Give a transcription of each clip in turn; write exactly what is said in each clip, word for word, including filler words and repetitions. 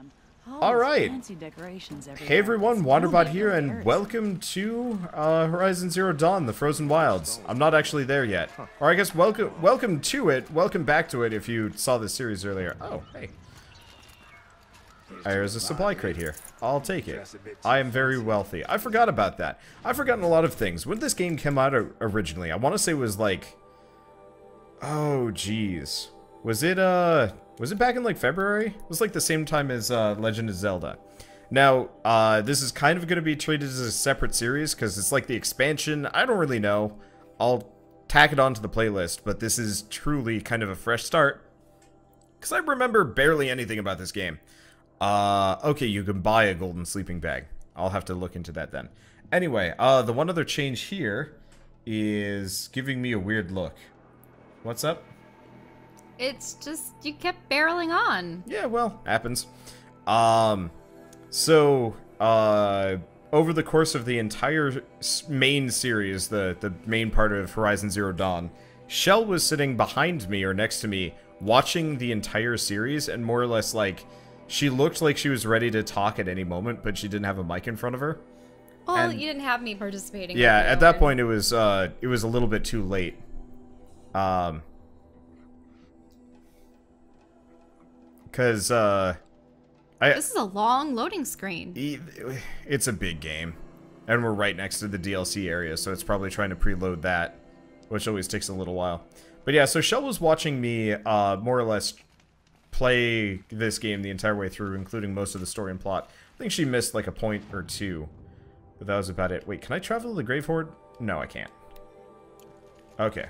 them. All right. Hey everyone, Wanderbot here, and welcome to uh, Horizon Zero Dawn, The Frozen Wilds. I'm not actually there yet. Or I guess welcome welcome to it, welcome back to it if you saw this series earlier. Oh, hey. There's a supply crate here. I'll take it. I am very wealthy. I forgot about that. I've forgotten a lot of things. When did this game come out originally? I want to say it was like... Oh, jeez. Was it, uh... Was it back in, like, February? It was, like, the same time as uh, Legend of Zelda. Now, uh, this is kind of going to be treated as a separate series, because it's, like, the expansion. I don't really know. I'll tack it onto the playlist, but this is truly kind of a fresh start. Because I remember barely anything about this game. Uh, okay, you can buy a golden sleeping bag. I'll have to look into that then. Anyway, uh, the one other change here is giving me a weird look. What's up? It's just, you kept barreling on. Yeah, well, happens. Um, so, uh, over the course of the entire main series, the, the main part of Horizon Zero Dawn, Shell was sitting behind me or next to me, watching the entire series, and more or less, like, she looked like she was ready to talk at any moment, but she didn't have a mic in front of her. Well, and, you didn't have me participating. Yeah, at that point, it was, uh, it was a little bit too late. Um... Because, uh... I, this is a long loading screen. It's a big game. And we're right next to the D L C area, so it's probably trying to preload that. Which always takes a little while. But yeah, so Shell was watching me, uh, more or less play this game the entire way through, including most of the story and plot. I think she missed, like, a point or two. But that was about it. Wait, can I travel to the Grave Horde? No, I can't. Okay.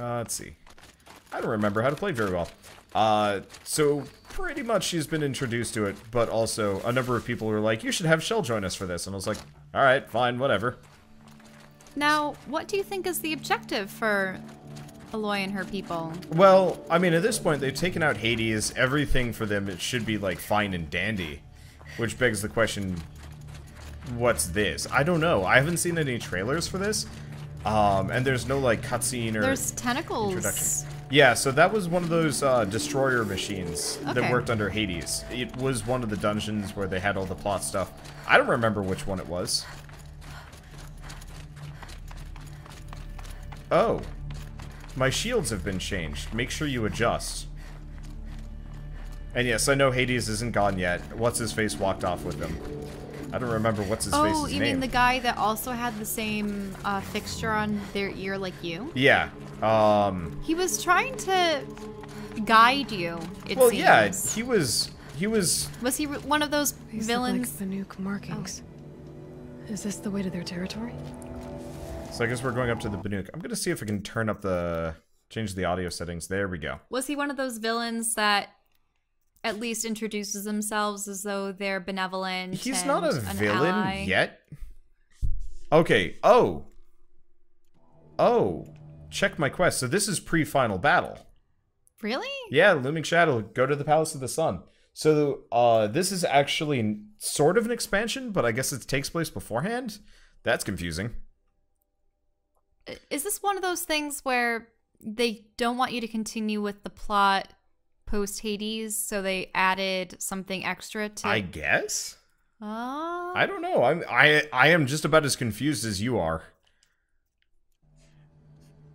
Uh, let's see. I don't remember how to play very well. Uh, so pretty much she's been introduced to it, but also a number of people were like, you should have Shell join us for this, and I was like, alright, fine, whatever. Now, what do you think is the objective for Aloy and her people? Well, I mean, at this point, they've taken out Hades, everything for them, it should be, like, fine and dandy. Which begs the question, what's this? I don't know, I haven't seen any trailers for this, um, and there's no, like, cutscene or there's tentacles. Introduction. Yeah, so that was one of those uh, destroyer machines okay. that worked under Hades. It was one of the dungeons where they had all the plot stuff. I don't remember which one it was. Oh. My shields have been changed. Make sure you adjust. And yes, I know Hades isn't gone yet. What's-his-face walked off with them. I don't remember what's-his-face's name. Oh, you mean the guy that also had the same uh, fixture on their ear like you? Yeah. Um, he was trying to guide you, it well, seems. yeah, he was, he was... Was he one of those These villains? Look like Banuk markings. Oh. Is this the way to their territory? So I guess we're going up to the Banuk. I'm going to see if I can turn up the... Change the audio settings. There we go. Was he one of those villains that at least introduces themselves as though they're benevolent? He's not a villain ally. yet. Okay. Oh. Oh. Check my quest. So this is pre-final battle. Really? Yeah, Looming Shadow. Go to the Palace of the Sun. So uh, this is actually sort of an expansion, but I guess it takes place beforehand? That's confusing. Is this one of those things where they don't want you to continue with the plot post-Hades, so they added something extra to... I guess? Uh... I don't know. I'm, I, I am just about as confused as you are.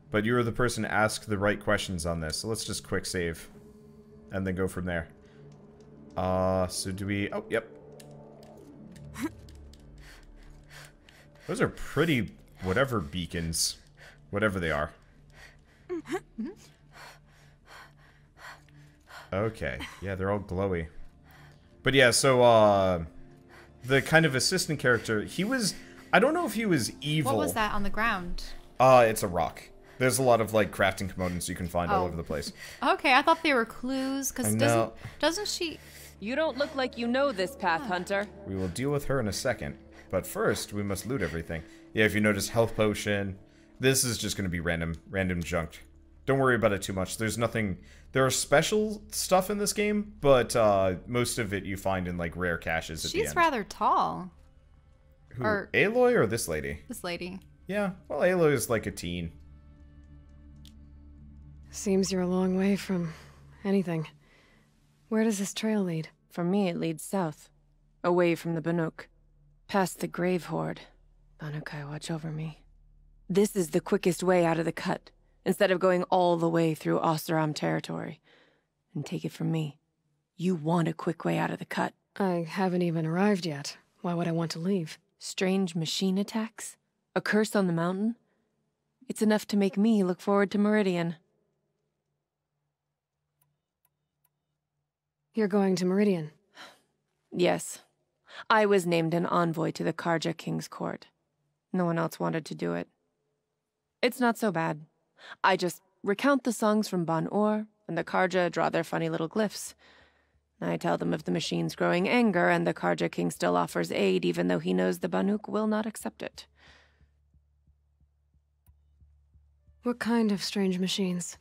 But you were the person to ask the right questions on this, so let's just quick save. And then go from there. Uh, so do we... Oh, yep. Those are pretty whatever beacons. Whatever they are. Okay. Yeah, they're all glowy. But yeah, so, uh... the kind of assistant character, he was... I don't know if he was evil. What was that on the ground? Uh, it's a rock. There's a lot of, like, crafting components you can find oh. all over the place. Okay, I thought they were clues, because doesn't, doesn't she... You don't look like you know this, Pathhunter. We will deal with her in a second. But first, we must loot everything. Yeah, if you notice, health potion. This is just going to be random. Random junked. Don't worry about it too much. There's nothing... There are special stuff in this game, but uh, most of it you find in, like, rare caches at She's the end. She's rather tall. Who, or Aloy or this lady? This lady. Yeah, well, Aloy is like a teen. Seems you're a long way from anything. Where does this trail lead? For me, it leads south. Away from the Banuk. Past the Grave Horde. Banukai watch over me. This is the quickest way out of the Cut, instead of going all the way through Osteram territory. And take it from me. You want a quick way out of the Cut. I haven't even arrived yet. Why would I want to leave? Strange machine attacks? A curse on the mountain? It's enough to make me look forward to Meridian. You're going to Meridian? Yes. I was named an envoy to the Carja King's court. No one else wanted to do it. It's not so bad. I just recount the songs from Banur, and the Carja draw their funny little glyphs. I tell them of the machine's growing anger, and the Carja King still offers aid, even though he knows the Banuk will not accept it. What kind of strange machines?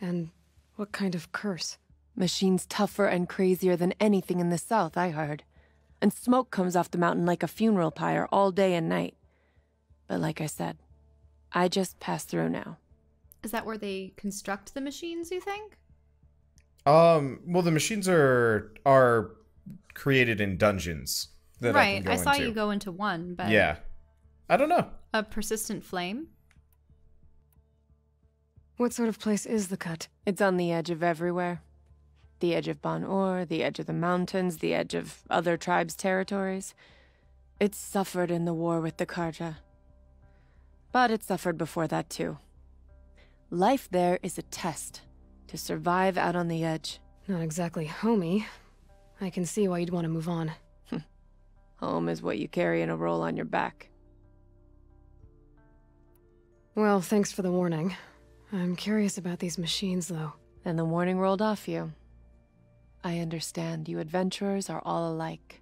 And what kind of curse? Machines tougher and crazier than anything in the South, I heard. And smoke comes off the mountain like a funeral pyre all day and night. But like I said, I just pass through now. Is that where they construct the machines, you think? Um, well, the machines are are created in dungeons. That right, I, can go I saw into. you go into one, but... Yeah. I don't know. A persistent flame? What sort of place is the Cut? It's on the edge of everywhere. The edge of Banur, the edge of the mountains, the edge of other tribes' territories. It's suffered in the war with the Carja. But it suffered before that, too. Life there is a test. To survive out on the edge. Not exactly homey. I can see why you'd want to move on. Home is what you carry in a roll on your back. Well, thanks for the warning. I'm curious about these machines, though. And the warning rolled off you. I understand. You adventurers are all alike.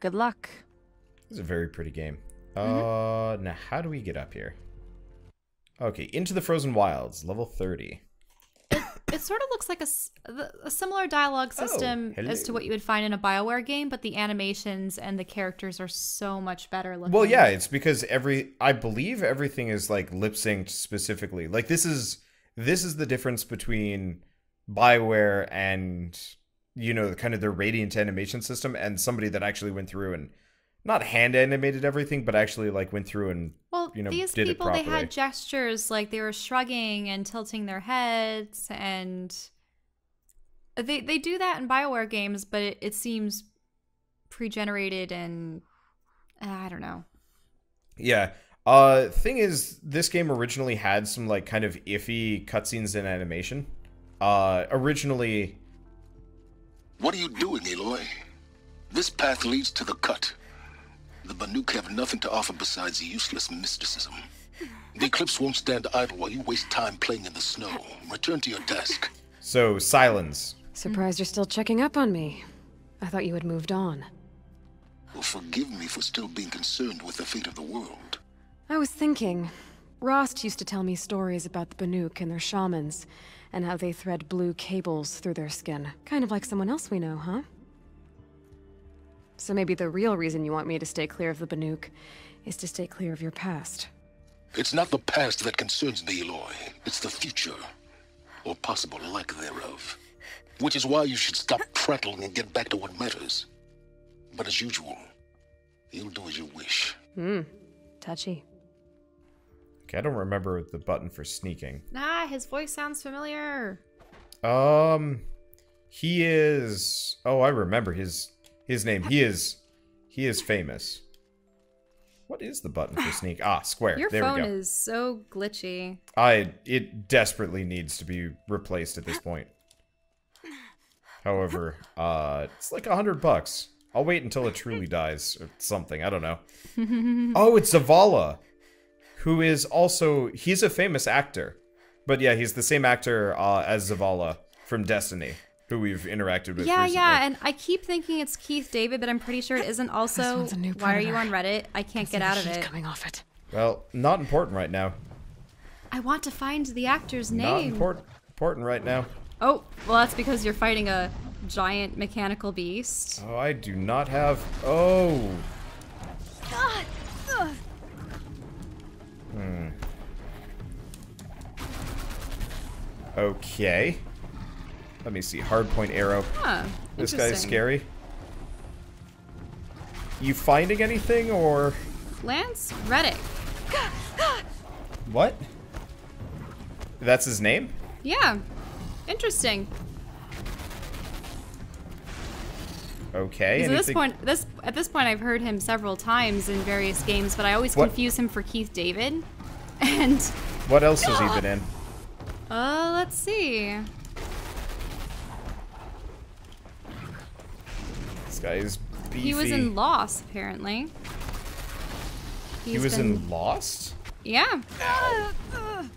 Good luck. This is a very pretty game. Mm-hmm. Uh, now how do we get up here? Okay, into the Frozen Wilds, level thirty. It sort of looks like a, a similar dialogue system oh, as to what you would find in a BioWare game, but the animations and the characters are so much better looking. Well, yeah, it's because every I believe everything is like lip synced specifically. Like this is this is the difference between BioWare and, you know, kind of their Radiant animation system and somebody that actually went through and not hand animated everything, but actually like went through and well, you know, these did people it properly. They had gestures, like they were shrugging and tilting their heads, and they they do that in BioWare games, but it, it seems pre-generated and uh, I don't know. Yeah. Uh, thing is, this game originally had some like kind of iffy cutscenes and animation. Uh, originally. What are you doing, Aloy? This path leads to the Cut. The Banuk have nothing to offer besides useless mysticism. The Eclipse won't stand idle while you waste time playing in the snow. Return to your desk. So, Sylens. Surprised you're still checking up on me. I thought you had moved on. Well, forgive me for still being concerned with the fate of the world. I was thinking. Rost used to tell me stories about the Banuk and their shamans, and how they thread blue cables through their skin. Kind of like someone else we know, huh? So maybe the real reason you want me to stay clear of the Banuk is to stay clear of your past. It's not the past that concerns me, Aloy. It's the future, or possible lack thereof. Which is why you should stop prattling and get back to what matters. But as usual, you'll do as you wish. Hmm. Touchy. Okay, I don't remember the button for sneaking. Ah, his voice sounds familiar. Um, he is... Oh, I remember his... His name. He is, he is famous. What is the button for sneak? Ah, square. Your there phone we go. is so glitchy. I it desperately needs to be replaced at this point. However, uh, it's like a hundred bucks. I'll wait until it truly dies or something. I don't know. Oh, it's Zavala, who is also he's a famous actor, but yeah, he's the same actor uh, as Zavala from Destiny. Who we've interacted with yeah, recently. Yeah, and I keep thinking it's Keith David, but I'm pretty sure it isn't. Also, why are you on Reddit? I can't get out of it. Coming off it. Well, not important right now. I want to find the actor's name. Not important, important right now. Oh, well, that's because you're fighting a giant mechanical beast. Oh, I do not have... Oh! Hmm. Okay. Let me see. Hardpoint arrow. Huh, this guy is scary. You finding anything or? Lance Reddick. What? That's his name? Yeah. Interesting. Okay. At this point, this at this point, I've heard him several times in various games, but I always what? confuse him for Keith David. And what else has he been in? Uh, let's see. This guy is beefy. He was in Lost, apparently. He's he was been... in Lost? Yeah. Ow.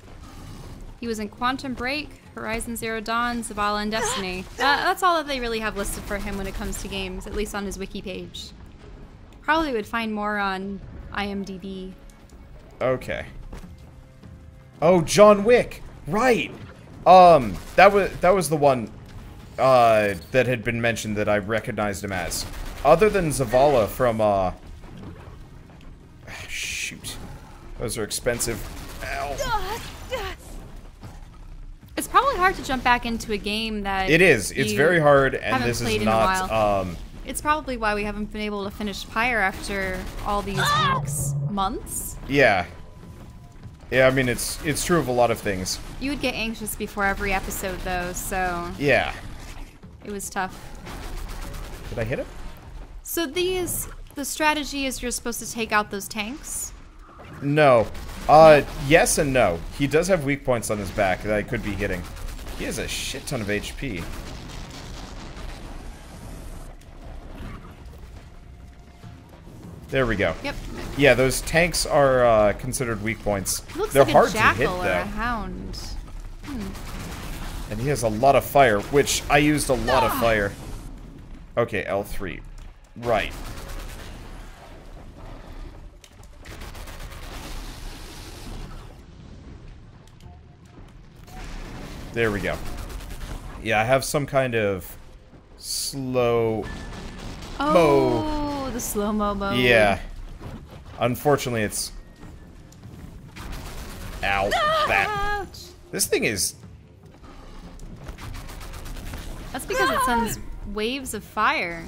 He was in Quantum Break, Horizon Zero Dawn, Zavala, and Destiny. Uh, that's all that they really have listed for him when it comes to games, at least on his wiki page. Probably would find more on IMDb. Okay. Oh, John Wick, right? Um, that was that was the one uh, that had been mentioned that I recognized him as. Other than Zavala from uh, shoot, those are expensive. Ow. It's probably hard to jump back into a game that it is. It's very hard, and this is not. Um, it's probably why we haven't been able to finish Pyre after all these ah! weeks, months. Yeah, yeah. I mean, it's it's true of a lot of things. You would get anxious before every episode, though. So yeah, it was tough. Did I hit it? So these the strategy is you're supposed to take out those tanks. No. Uh, yes and no. He does have weak points on his back that I could be hitting. He has a shit ton of H P. There we go. Yep. Yeah, those tanks are uh, considered weak points. Looks They're like hard a jackal to hit, or though. A hound. Hmm. And he has a lot of fire, which I used a lot ah. of fire. Okay, L three. Right. There we go. Yeah, I have some kind of slow-mo. Oh, the slow-mo mode. Yeah. Unfortunately, it's... Ow. That. This thing is... That's because it sends waves of fire.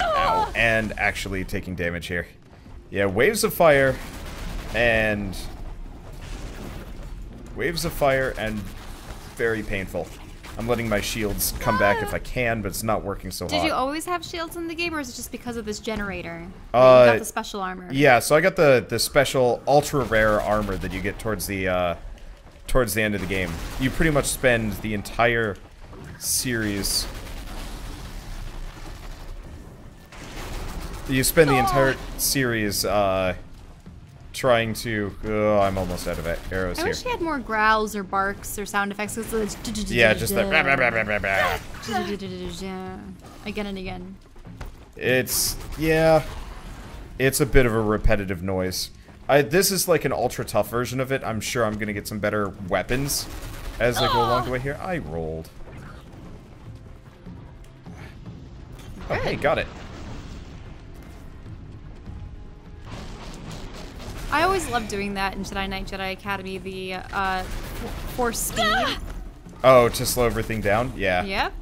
Ow. And actually taking damage here. Yeah, waves of fire and... Waves of fire and very painful. I'm letting my shields come back if I can, but it's not working so hard. Did hot. you always have shields in the game, or is it just because of this generator? Uh, you got the special armor. Yeah, so I got the the special ultra rare armor that you get towards the uh, towards the end of the game. You pretty much spend the entire series. You spend the entire series. Uh, Trying to, oh, I'm almost out of arrows here. I wish she had more growls or barks or sound effects. Yeah, just that. Again and again. It's yeah, it's a bit of a repetitive noise. I this is like an ultra tough version of it. I'm sure I'm gonna get some better weapons as I go along the way here. I rolled. Oh, hey, got it. I always loved doing that in Jedi Knight Jedi Academy, the uh, force speed. Oh, to slow everything down? Yeah. Yep.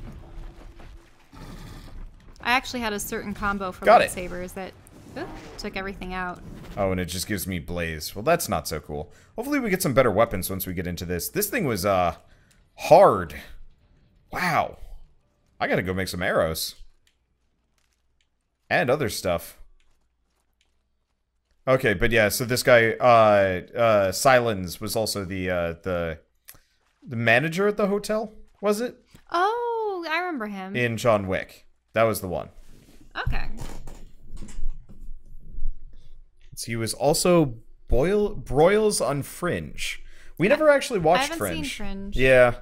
I actually had a certain combo for lightsabers that ooh, took everything out. Oh, and it just gives me blaze. Well, that's not so cool. Hopefully we get some better weapons once we get into this. This thing was uh, hard. Wow. I gotta go make some arrows. And other stuff. Okay, but yeah, so this guy, uh, uh, Sylens was also the, uh, the, the manager at the hotel, was it? Oh, I remember him. In John Wick. That was the one. Okay. So he was also boil, broils on Fringe. We I, never actually watched Fringe. I haven't seen Fringe. Yeah.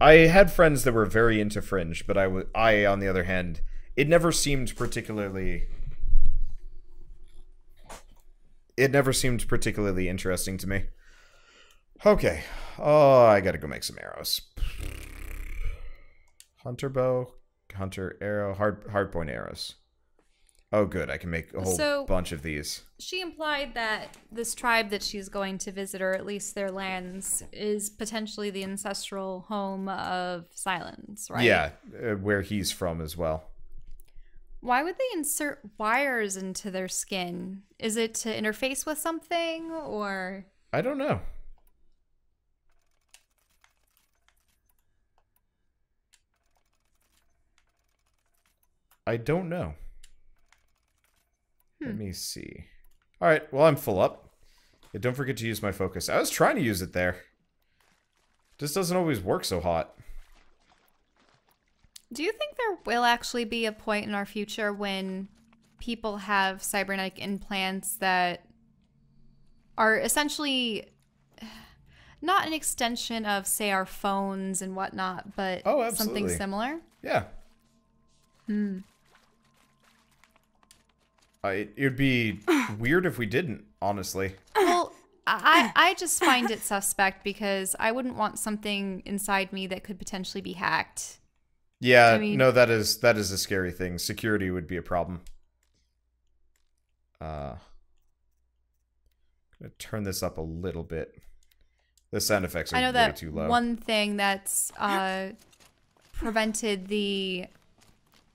I had friends that were very into Fringe, but I, w I, on the other hand, it never seemed particularly... It never seemed particularly interesting to me. Okay. Oh, I gotta go make some arrows. Hunter bow, hunter arrow, hard hard point arrows. Oh, good. I can make a whole so, bunch of these. She implied that this tribe that she's going to visit, or at least their lands, is potentially the ancestral home of Sylens, right? Yeah, uh, where he's from as well. Why would they insert wires into their skin? Is it to interface with something, or...? I don't know. I don't know. Let me see. All right. Well, I'm full up. Yeah, don't forget to use my focus. I was trying to use it there. Just doesn't always work so hot. Do you think there will actually be a point in our future when people have cybernetic implants that are essentially not an extension of, say, our phones and whatnot, but oh, absolutely. Something similar? Yeah. Hmm. Uh, it would be weird if we didn't, honestly. Well, I, I just find it suspect because I wouldn't want something inside me that could potentially be hacked. Yeah, I mean, no, that is that is a scary thing. Security would be a problem. Uh, I'm going to turn this up a little bit. The sound effects are way too low. I know that one thing that's uh, prevented the...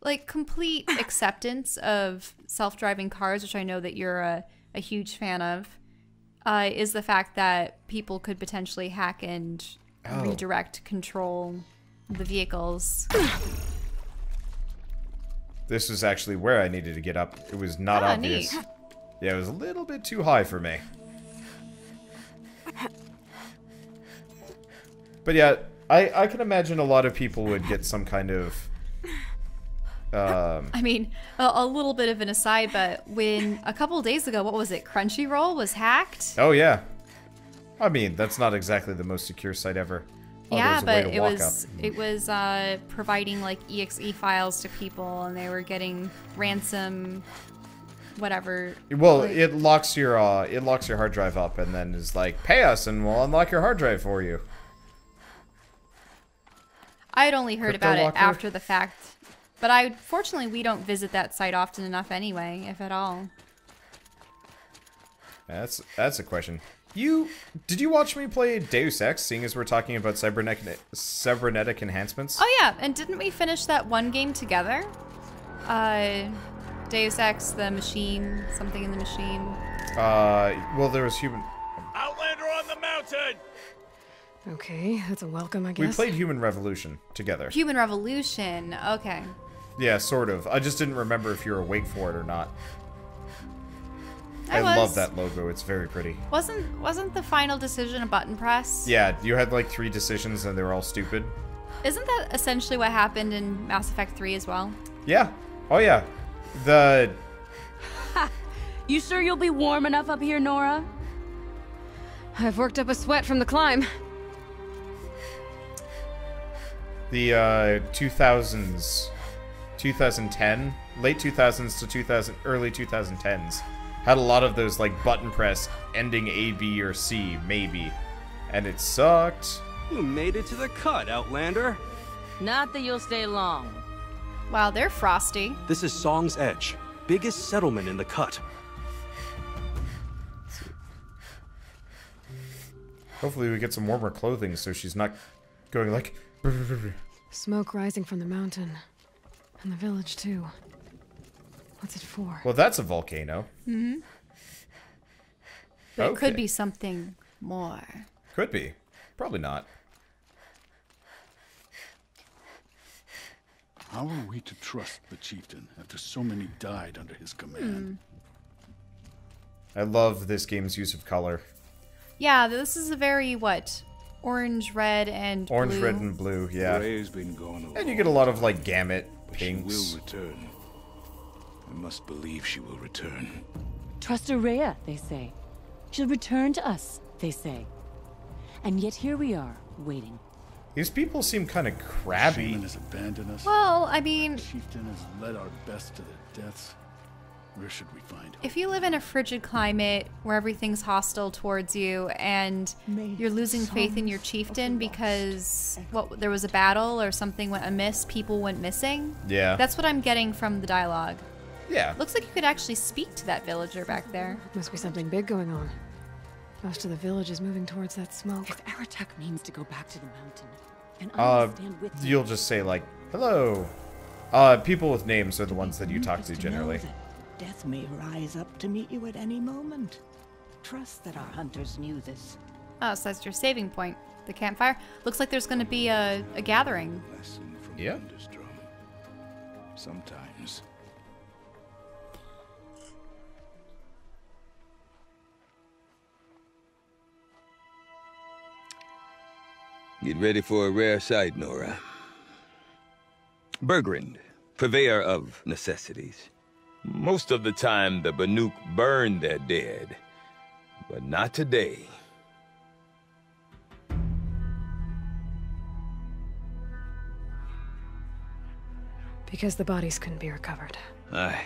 like, complete acceptance of self-driving cars, which I know that you're a, a huge fan of, uh, is the fact that people could potentially hack and oh. redirect control the vehicles. This was actually where I needed to get up. It was not ah, obvious. Neat. Yeah, it was a little bit too high for me. But yeah, I, I can imagine a lot of people would get some kind of... Um, I mean, a, a little bit of an aside, but when a couple days ago, what was it, Crunchyroll was hacked? Oh, yeah. I mean, that's not exactly the most secure site ever. Oh, yeah, but it was, up. it was uh, providing, like, E X E files to people, and they were getting ransom, whatever. Well, like, it locks your uh, it locks your hard drive up, and then is like, pay us, and we'll unlock your hard drive for you. I had only heard Crypto about locker? it after the fact. But I, fortunately, we don't visit that site often enough anyway, if at all. That's that's a question. You did you watch me play Deus Ex? Seeing as we're talking about cybernetic cybernetic enhancements. Oh yeah, and didn't we finish that one game together? Uh, Deus Ex, the machine, something in the machine. Uh, well, there was human. Outlander on the mountain. Okay, that's a welcome, I guess. We played Human Revolution together. Human Revolution, okay. Yeah, sort of. I just didn't remember if you were awake for it or not. I, I was. love that logo. It's very pretty. Wasn't wasn't the final decision a button press? Yeah, you had like three decisions and they were all stupid. Isn't that essentially what happened in Mass Effect three as well? Yeah. Oh yeah. The You sure you'll be warm enough up here, Nora? I've worked up a sweat from the climb. The uh, two thousands, twenty ten, late two thousands to two thousand, early two thousand tens, had a lot of those like button press ending A, B, or C, maybe, and it sucked. You made it to the cut, Outlander. Not that you'll stay long. Wow, they're frosty. This is Song's Edge, biggest settlement in the cut. Hopefully we get some warmer clothing so she's not going like... Smoke rising from the mountain. And the village, too. What's it for? Well, that's a volcano. Mm-hmm. But okay. It could be something more. Could be. Probably not. How are we to trust the chieftain after so many died under his command? Mm. I love this game's use of color. Yeah, this is a very, what... Orange, red, and Orange, blue. red, and blue, yeah. Been gone and you get a lot of, like, gamut pinks. She will return. I must believe she will return. Trust Aurea, they say. She'll return to us, they say. And yet here we are, waiting. These people seem kind of crabby. Has abandoned us. Well, I mean... Our chieftain has led our best to their deaths. Where should we find her? If you live in a frigid climate where everything's hostile towards you and you're losing faith in your chieftain because what there was a battle or something went amiss, people went missing. Yeah. That's what I'm getting from the dialogue. Yeah. Looks like you could actually speak to that villager back there. Must be something big going on. Most of the village is moving towards that smoke. If Aratak means to go back to the mountain, and uh, stand with you'll you. just say like, "Hello." Uh, people with names are the ones that you talk to generally. Death may rise up to meet you at any moment. Trust that our hunters knew this. Oh, so that's your saving point. The campfire. Looks like there's going to be a, a gathering. Yeah. Sometimes. Get ready for a rare sight, Nora. Burgrund, purveyor of necessities. Most of the time, the Banuk burn their dead, but not today. Because the bodies couldn't be recovered. Aye,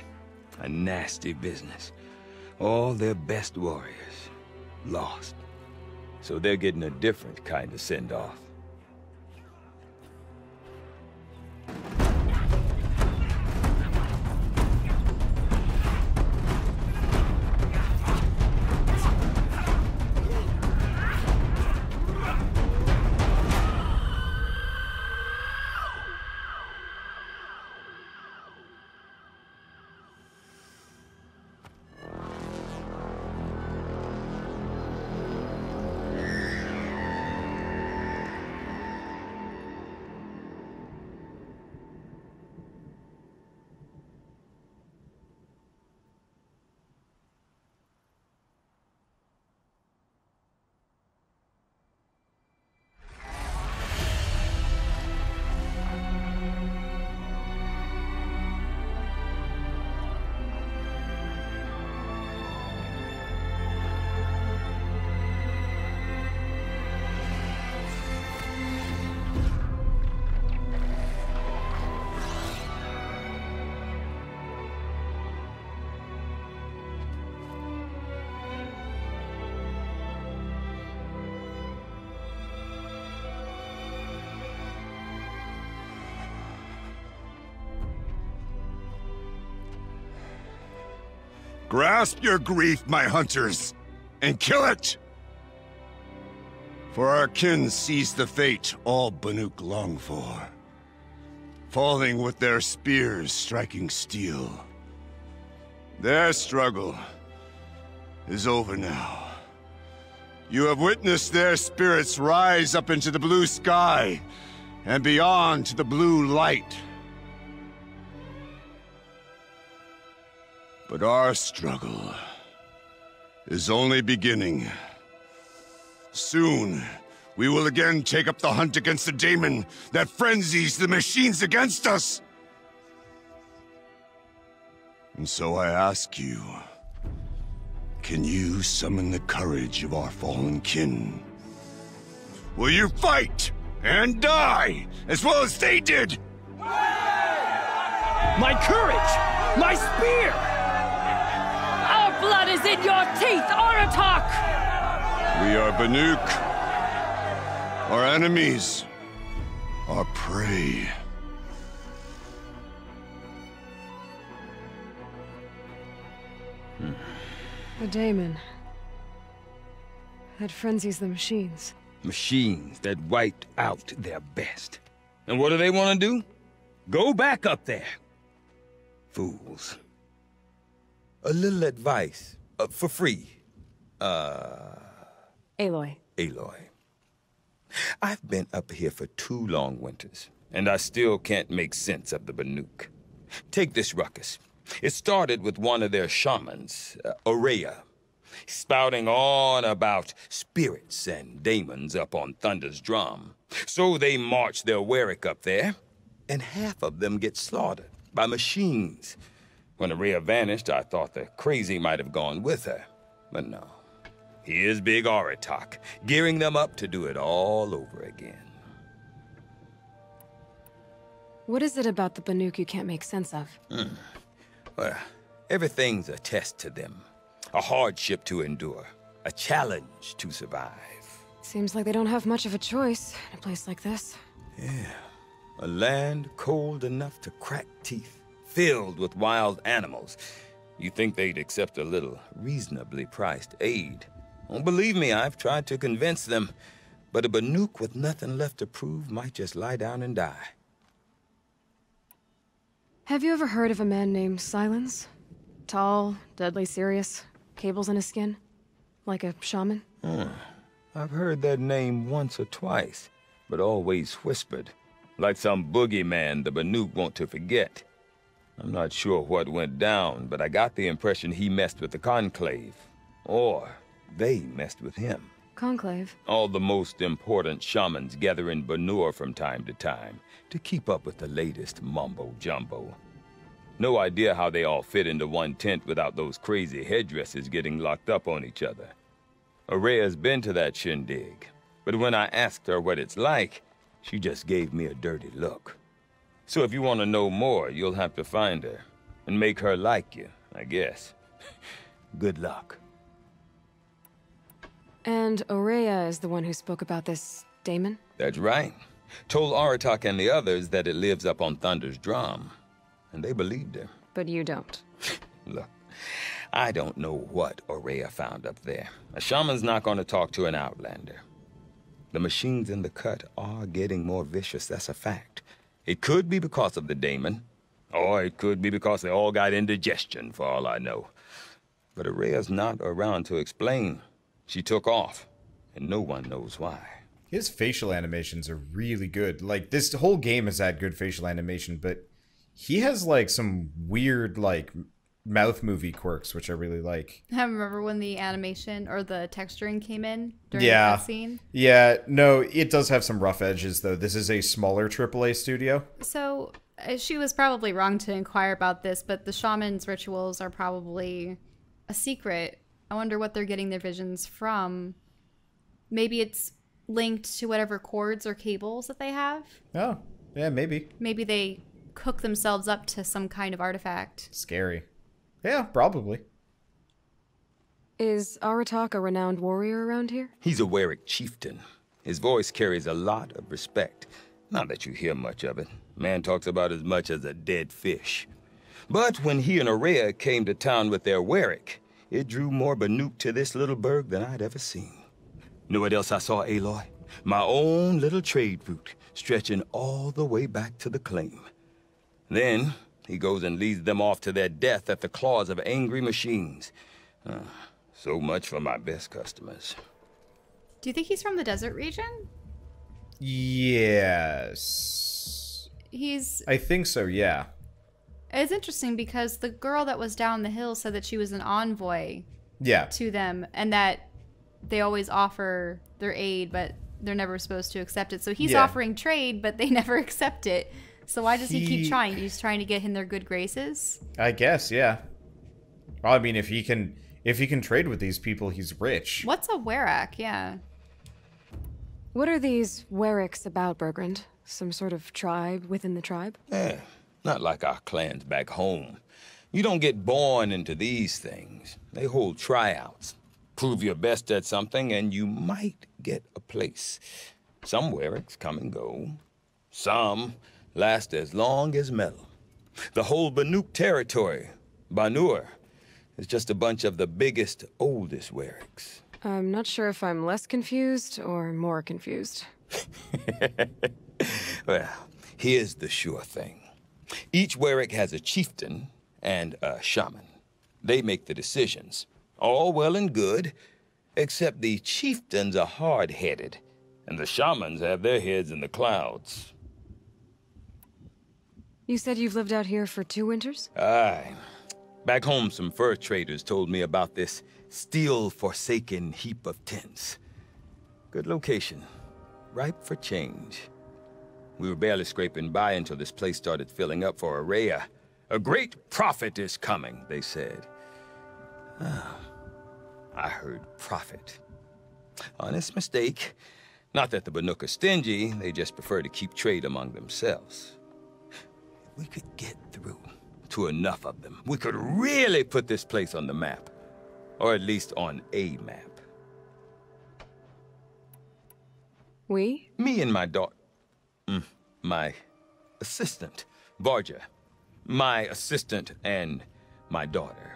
a nasty business. All their best warriors, lost. So they're getting a different kind of send-off. Grasp your grief, my hunters, and kill it! For our kin seize the fate all Banuk long for, falling with their spears striking steel. Their struggle is over now. You have witnessed their spirits rise up into the blue sky and beyond to the blue light. But our struggle is only beginning. Soon, we will again take up the hunt against the daemon that frenzies the machines against us. And so I ask you, can you summon the courage of our fallen kin? Will you fight and die as well as they did? My courage! My spear! Blood is in your teeth, Aratak! We are Banuk. Our enemies. Our prey. The daemon. That frenzies the machines. Machines that wiped out their best. And what do they want to do? Go back up there. Fools. A little advice, uh, for free. Uh... Aloy. Aloy. I've been up here for two long winters, and I still can't make sense of the Banuk. Take this ruckus. It started with one of their shamans, uh, Aurea, spouting on about spirits and daemons up on Thunder's drum. So they march their Weric up there, and half of them get slaughtered by machines. When Aurea vanished, I thought the crazy might have gone with her, but no. Here's big Aratak, gearing them up to do it all over again. What is it about the Banuk you can't make sense of? Mm. Well, everything's a test to them. A hardship to endure. A challenge to survive. Seems like they don't have much of a choice in a place like this. Yeah. A land cold enough to crack teeth. filled with wild animals. You'd think they'd accept a little reasonably priced aid. Well, believe me, I've tried to convince them, but a Banuk with nothing left to prove might just lie down and die. Have you ever heard of a man named Sylens? Tall, deadly serious, cables in his skin, like a shaman? Hmm. I've heard that name once or twice, but always whispered, like some boogeyman the Banuk want to forget. I'm not sure what went down, but I got the impression he messed with the Conclave, or they messed with him. Conclave? All the most important shamans gather in Banur from time to time to keep up with the latest mumbo-jumbo. No idea how they all fit into one tent without those crazy headdresses getting locked up on each other. Aurea's been to that shindig, but when I asked her what it's like, she just gave me a dirty look. So if you want to know more, you'll have to find her and make her like you, I guess. Good luck. And Aurea is the one who spoke about this daemon? That's right. Told Aratak and the others that it lives up on Thunder's drum, and they believed her. But you don't. Look, I don't know what Aurea found up there. A shaman's not going to talk to an outlander. The machines in the Cut are getting more vicious, that's a fact. It could be because of the daemon, or it could be because they all got indigestion, for all I know. But Aurea's not around to explain. She took off, and no one knows why. His facial animations are really good. Like, this whole game has had good facial animation, but he has, like, some weird, like, mouth movie quirks, which I really like. I remember when the animation or the texturing came in during yeah. that scene. Yeah, no, it does have some rough edges, though. This is a smaller triple A studio. So, uh, she was probably wrong to inquire about this, but the shaman's rituals are probably a secret. I wonder what they're getting their visions from. Maybe it's linked to whatever cords or cables that they have. Oh, yeah, maybe. Maybe they cook themselves up to some kind of artifact. Scary. Yeah, probably. Is Aratak a renowned warrior around here? He's a Weric chieftain. His voice carries a lot of respect. Not that you hear much of it. Man talks about as much as a dead fish. But when he and Aurea came to town with their Weric, it drew more Banuk to this little burg than I'd ever seen. Know what else I saw, Aloy? My own little trade route, stretching all the way back to the claim. Then, he goes and leads them off to their death at the claws of angry machines. Uh, so much for my best customers. Do you think he's from the desert region? Yes. He's... I think so, yeah. It's interesting because the girl that was down the hill said that she was an envoy yeah. to them and that they always offer their aid, but they're never supposed to accept it. So he's yeah. offering trade, but they never accept it. So why does he, he keep trying? He's trying to get in their good graces? I guess, yeah. Well, I mean, if he can if he can trade with these people, he's rich. What's a Weric? Yeah. What are these Werics about, Burgrund? Some sort of tribe within the tribe? Yeah. Not like our clans back home. You don't get born into these things. They hold tryouts. Prove your best at something, and you might get a place. Some Werics come and go. Some last as long as metal. The whole Banuk territory, Banur, is just a bunch of the biggest, oldest Werics. I'm not sure if I'm less confused or more confused. Well, here's the sure thing. Each Weric has a chieftain and a shaman. They make the decisions. All well and good, except the chieftains are hard-headed, and the shamans have their heads in the clouds. You said you've lived out here for two winters? Aye. Back home, some fur traders told me about this steel-forsaken heap of tents. Good location, ripe for change. We were barely scraping by until this place started filling up for Aurea. A great prophet is coming, they said. Ah, I heard prophet. Honest mistake. Not that the Banuk are stingy, they just prefer to keep trade among themselves. If we could get through to enough of them, we could really put this place on the map. Or at least on a map. We? Me and my daughter. My assistant, Carja. my assistant and my daughter.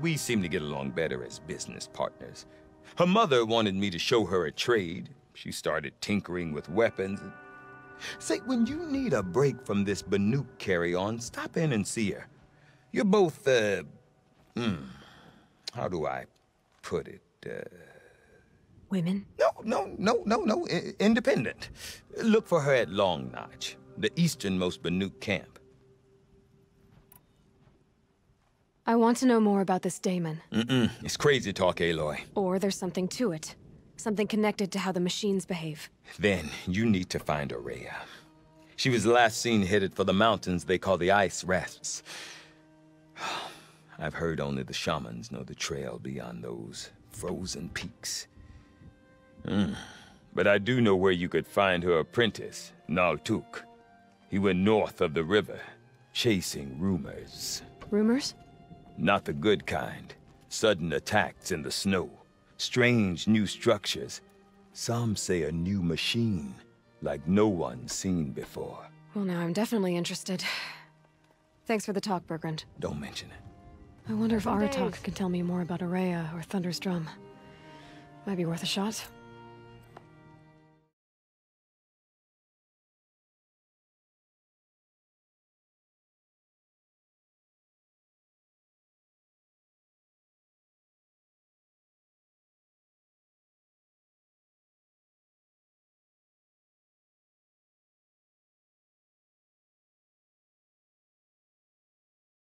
We seem to get along better as business partners. Her mother wanted me to show her a trade. She started tinkering with weapons. Say, when you need a break from this Banuk carry-on, stop in and see her. You're both, uh, mm, how do I put it? Uh, Women? No, no, no, no, no, I- independent. Look for her at Long Notch, the easternmost Banuk camp. I want to know more about this daemon. Mm-mm. It's crazy talk, Aloy. Or there's something to it. Something connected to how the machines behave. Then you need to find Aurea. She was last seen headed for the mountains they call the Ice Rafts. I've heard only the shamans know the trail beyond those frozen peaks. Mm. But I do know where you could find her apprentice, Naltuk. He went north of the river, chasing rumors. Rumors? Not the good kind. Sudden attacks in the snow. Strange new structures. Some say a new machine, like no one's seen before. Well, now I'm definitely interested. Thanks for the talk, Burgrund. Don't mention it. I wonder if Aratak could tell me more about Aurea or Thunder's drum. Might be worth a shot.